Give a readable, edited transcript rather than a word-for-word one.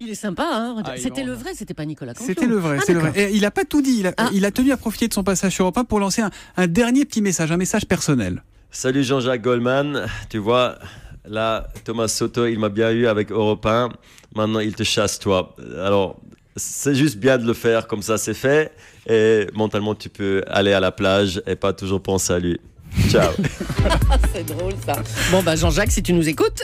Il est sympa, hein. Ah, c'était le vrai, c'était pas Nicolas Canteloup. C'était le vrai, c'est le vrai. Et il n'a pas tout dit, il a tenu à profiter de son passage sur Europe 1 pour lancer un dernier petit message, un message personnel. Salut Jean-Jacques Goldman, tu vois, là, Thomas Soto, il m'a bien eu avec Europe 1, maintenant il te chasse toi. Alors, c'est juste bien de le faire, comme ça c'est fait, et mentalement tu peux aller à la plage et pas toujours penser à lui. Ciao. C'est drôle ça. Bon bah Jean-Jacques, si tu nous écoutes...